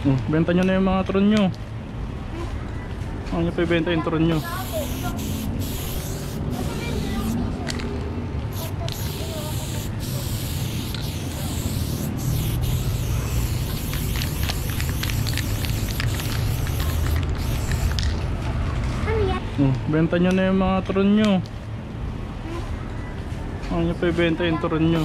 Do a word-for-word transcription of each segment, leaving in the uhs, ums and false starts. Hmm. Benta nyo na yung mga tron nyo. Ano nyo pa ibenta yung tron nyo? Hmm. Benta nyo na yung mga tron nyo. Ano nyo pa ibenta yung tron nyo?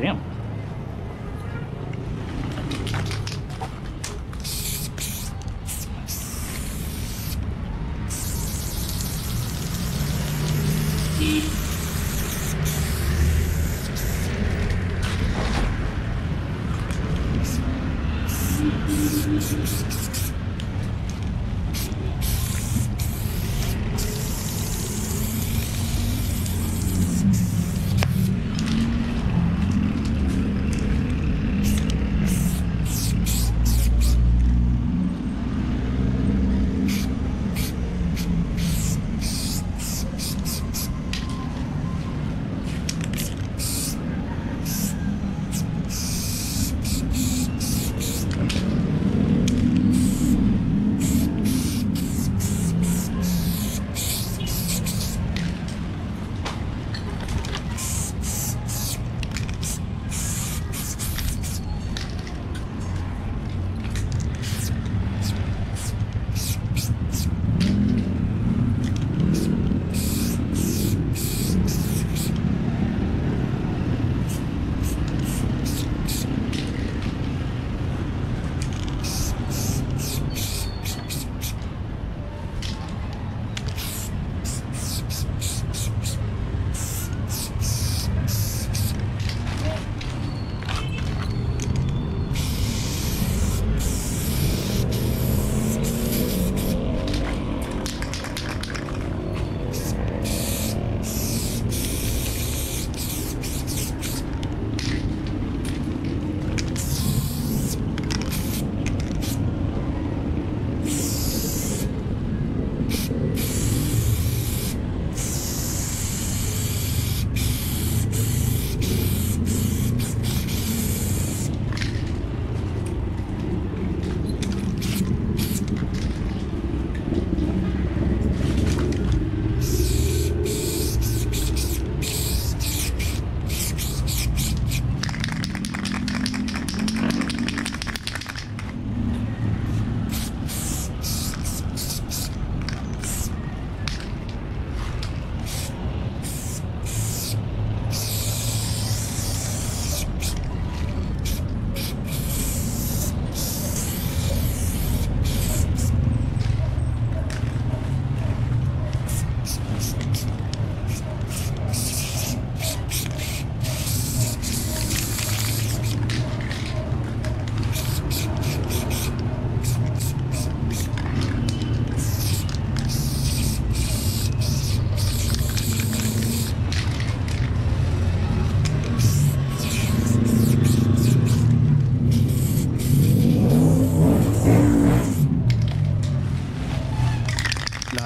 Damn.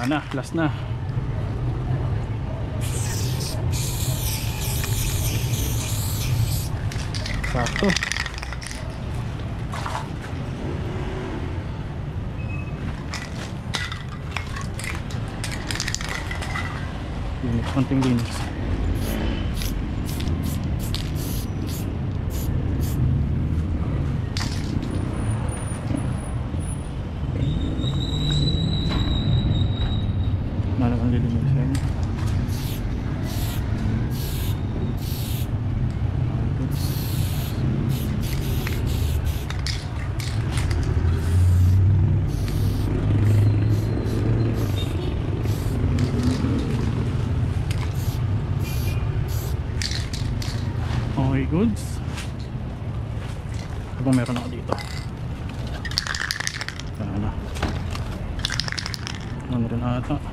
Na, last na. Sakto. Linis, konting linis. Goods. Habang meron ako dito. Ano na. Ano na rin ata.